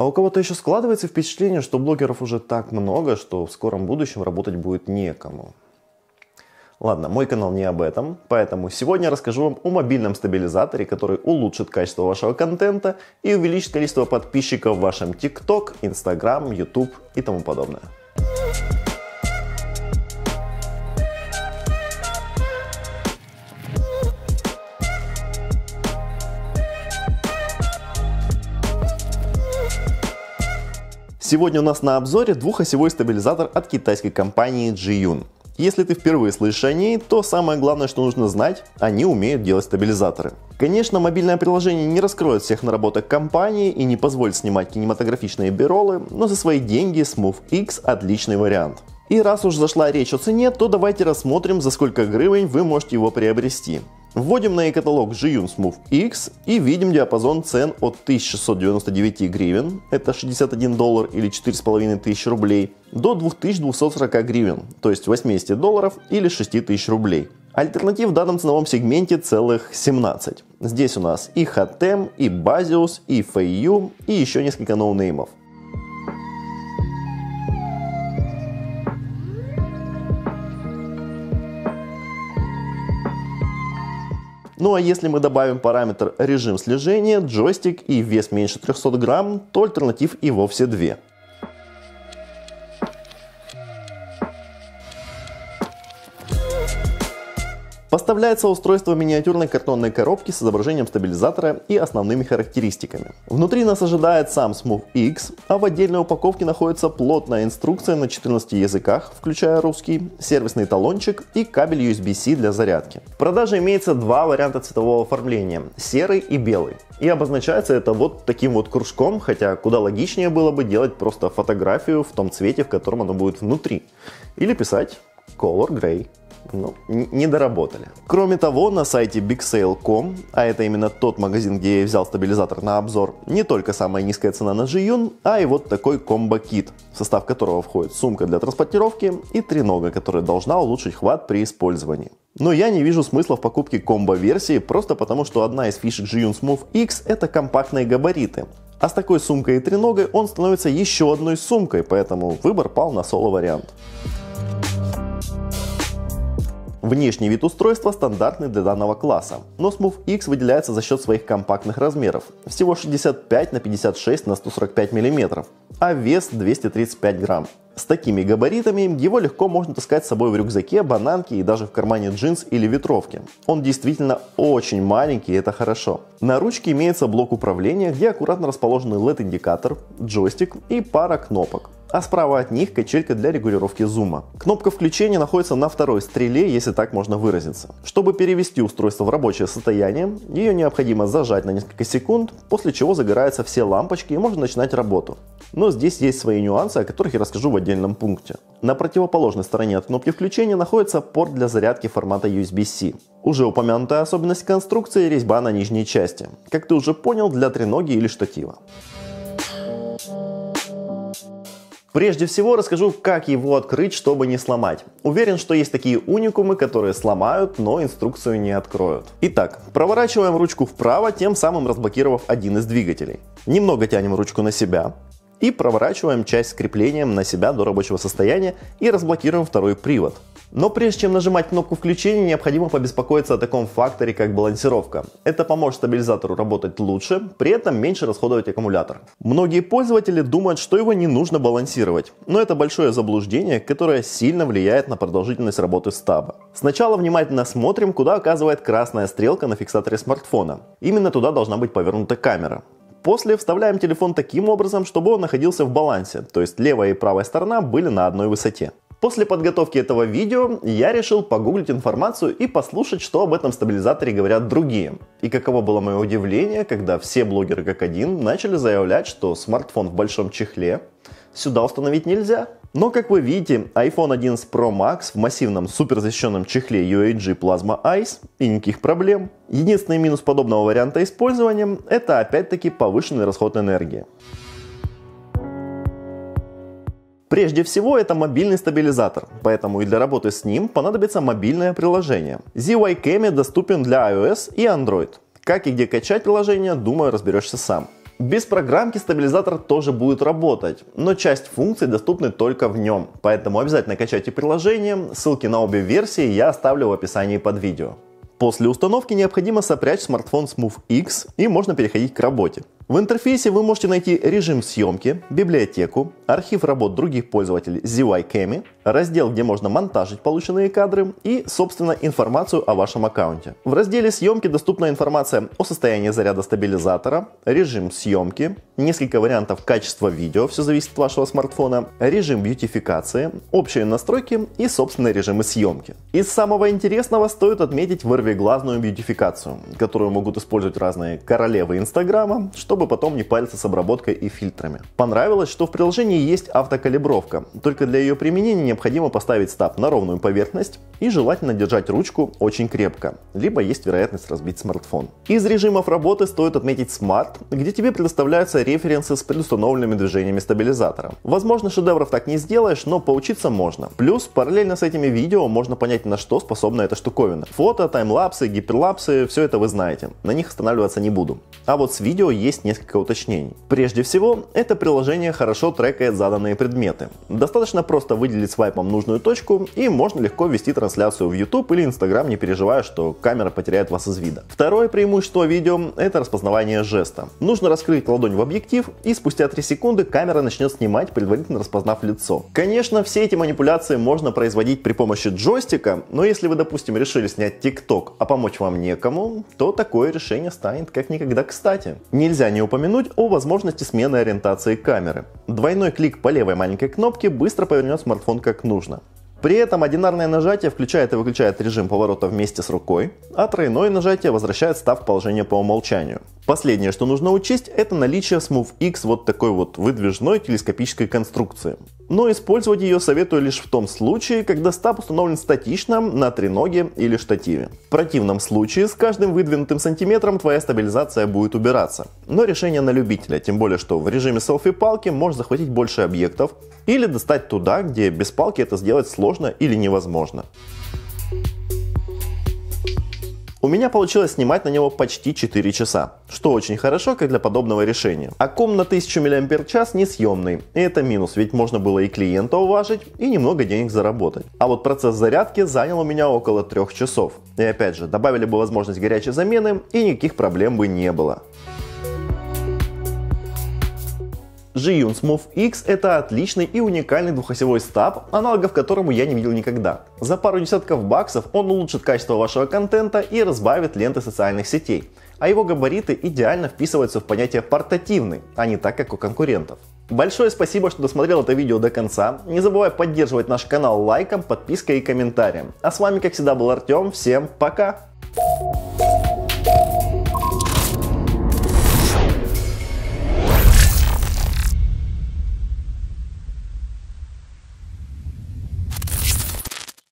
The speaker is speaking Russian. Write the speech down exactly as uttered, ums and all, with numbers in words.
А у кого-то еще складывается впечатление, что блогеров уже так много, что в скором будущем работать будет некому. Ладно, мой канал не об этом, поэтому сегодня я расскажу вам о мобильном стабилизаторе, который улучшит качество вашего контента и увеличит количество подписчиков в вашем ТикТок, Инстаграм, Ютуб и тому подобное. Сегодня у нас на обзоре двухосевой стабилизатор от китайской компании Zhiyun. Если ты впервые слышишь о ней, то самое главное, что нужно знать, они умеют делать стабилизаторы. Конечно, мобильное приложение не раскроет всех наработок компании и не позволит снимать кинематографичные биролы, но за свои деньги Smooth X отличный вариант. И раз уж зашла речь о цене, то давайте рассмотрим, за сколько гривен вы можете его приобрести. Вводим на e-каталог Zhiyun Smooth X и видим диапазон цен от тысячи шестисот девяноста девяти гривен, это шестьдесят один доллар или четыре с половиной тысячи рублей, до двух тысяч двухсот сорока гривен, то есть восьмидесяти долларов или шести тысяч рублей. Альтернатив в данном ценовом сегменте целых семнадцать. Здесь у нас и Hotem, и Basios, и Feiyu, и еще несколько ноунеймов. Ну а если мы добавим параметр режим слежения, джойстик и вес меньше трёхсот грамм, то альтернатив и вовсе две. Поставляется устройство в миниатюрной картонной коробке с изображением стабилизатора и основными характеристиками. Внутри нас ожидает сам Smooth X, а в отдельной упаковке находится плотная инструкция на четырнадцати языках, включая русский, сервисный талончик и кабель ю эс би-C для зарядки. В продаже имеется два варианта цветового оформления – серый и белый. И обозначается это вот таким вот кружком, хотя куда логичнее было бы делать просто фотографию в том цвете, в котором оно будет внутри. Или писать Color Gray. Ну, не доработали. Кроме того, на сайте bigsale точка ком, а это именно тот магазин, где я взял стабилизатор на обзор, не только самая низкая цена на Zhiyun, а и вот такой комбо-кит, в состав которого входит сумка для транспортировки и тренога, которая должна улучшить хват при использовании. Но я не вижу смысла в покупке комбо-версии, просто потому что одна из фишек Zhiyun Smooth X — это компактные габариты. А с такой сумкой и треногой он становится еще одной сумкой, поэтому выбор пал на соло-вариант. Внешний вид устройства стандартный для данного класса, но Smooth X выделяется за счет своих компактных размеров, всего шестьдесят пять на пятьдесят шесть на сто сорок пять миллиметров, а вес двести тридцать пять грамм. С такими габаритами его легко можно таскать с собой в рюкзаке, бананке и даже в кармане джинс или ветровки. Он действительно очень маленький, и это хорошо. На ручке имеется блок управления, где аккуратно расположены эл и ди-индикатор, джойстик и пара кнопок. А справа от них качелька для регулировки зума. Кнопка включения находится на второй стреле, если так можно выразиться. Чтобы перевести устройство в рабочее состояние, ее необходимо зажать на несколько секунд, после чего загораются все лампочки и можно начинать работу. Но здесь есть свои нюансы, о которых я расскажу в отдельном пункте. На противоположной стороне от кнопки включения находится порт для зарядки формата ю эс би-C. Уже упомянутая особенность конструкции — резьба на нижней части. Как ты уже понял, для треноги или штатива. Прежде всего расскажу, как его открыть, чтобы не сломать. Уверен, что есть такие уникумы, которые сломают, но инструкцию не откроют. Итак, проворачиваем ручку вправо, тем самым разблокировав один из двигателей. Немного тянем ручку на себя и проворачиваем часть с креплением на себя до рабочего состояния и разблокируем второй привод. Но прежде чем нажимать кнопку включения, необходимо побеспокоиться о таком факторе, как балансировка. Это поможет стабилизатору работать лучше, при этом меньше расходовать аккумулятор. Многие пользователи думают, что его не нужно балансировать, но это большое заблуждение, которое сильно влияет на продолжительность работы стаба. Сначала внимательно смотрим, куда указывает красная стрелка на фиксаторе смартфона. Именно туда должна быть повернута камера. После вставляем телефон таким образом, чтобы он находился в балансе, то есть левая и правая сторона были на одной высоте. После подготовки этого видео я решил погуглить информацию и послушать, что об этом стабилизаторе говорят другие. И каково было мое удивление, когда все блогеры как один начали заявлять, что смартфон в большом чехле сюда установить нельзя. Но, как вы видите, айфон одиннадцать про макс в массивном суперзащищенном чехле ю эй джи Plasma Ice, и никаких проблем. Единственный минус подобного варианта использования – это опять-таки повышенный расход энергии. Прежде всего, это мобильный стабилизатор, поэтому и для работы с ним понадобится мобильное приложение. зет уай кеми доступен для iOS и Android. Как и где качать приложение, думаю, разберешься сам. Без программки стабилизатор тоже будет работать, но часть функций доступны только в нем, поэтому обязательно качайте приложение, ссылки на обе версии я оставлю в описании под видео. После установки необходимо сопрячь смартфон Smooth X, и можно переходить к работе. В интерфейсе вы можете найти режим съемки, библиотеку, архив работ других пользователей с ZyCam, раздел, где можно монтажить полученные кадры и, собственно, информацию о вашем аккаунте. В разделе съемки доступна информация о состоянии заряда стабилизатора, режим съемки, несколько вариантов качества видео, все зависит от вашего смартфона, режим бьютификации, общие настройки и собственные режимы съемки. Из самого интересного стоит отметить вырви глазную бьютификацию, которую могут использовать разные королевы Инстаграма, чтобы потом не париться с обработкой и фильтрами. Понравилось, что в приложении есть автокалибровка, только для ее применения необходимо поставить стаб на ровную поверхность и желательно держать ручку очень крепко, либо есть вероятность разбить смартфон. Из режимов работы стоит отметить Smart, где тебе предоставляются референсы с предустановленными движениями стабилизатора. Возможно, шедевров так не сделаешь, но поучиться можно. Плюс параллельно с этими видео можно понять, на что способна эта штуковина. Фото, таймлайн, лапсы, гиперлапсы, все это вы знаете, на них останавливаться не буду. А вот с видео есть несколько уточнений. Прежде всего, это приложение хорошо трекает заданные предметы. Достаточно просто выделить свайпом нужную точку, и можно легко вести трансляцию в YouTube или Instagram, не переживая, что камера потеряет вас из вида. Второе преимущество видео – это распознавание жеста. Нужно раскрыть ладонь в объектив, и спустя три секунды камера начнет снимать, предварительно распознав лицо. Конечно, все эти манипуляции можно производить при помощи джойстика, но если вы, допустим, решили снять TikTok, а помочь вам некому, то такое решение станет как никогда кстати. Нельзя не упомянуть о возможности смены ориентации камеры. Двойной клик по левой маленькой кнопке быстро повернет смартфон как нужно. При этом одинарное нажатие включает и выключает режим поворота вместе с рукой, а тройное нажатие возвращает став в положение по умолчанию. Последнее, что нужно учесть, это наличие Smooth X вот такой вот выдвижной телескопической конструкции. Но использовать ее советую лишь в том случае, когда стаб установлен статично на треноге или штативе. В противном случае с каждым выдвинутым сантиметром твоя стабилизация будет убираться. Но решение на любителя, тем более что в режиме селфи-палки можешь захватить больше объектов или достать туда, где без палки это сделать сложно или невозможно. У меня получилось снимать на него почти четыре часа, что очень хорошо как для подобного решения. А ком на тысячу миллиампер-час несъемный, и это минус, ведь можно было и клиента уважить, и немного денег заработать. А вот процесс зарядки занял у меня около трёх часов. И опять же, добавили бы возможность горячей замены, и никаких проблем бы не было. Zhiyun Smooth X – это отличный и уникальный двухосевой стаб, аналогов которому я не видел никогда. За пару десятков баксов он улучшит качество вашего контента и разбавит ленты социальных сетей, а его габариты идеально вписываются в понятие «портативный», а не так, как у конкурентов. Большое спасибо, что досмотрел это видео до конца. Не забывай поддерживать наш канал лайком, подпиской и комментарием. А с вами, как всегда, был Артем. Всем пока!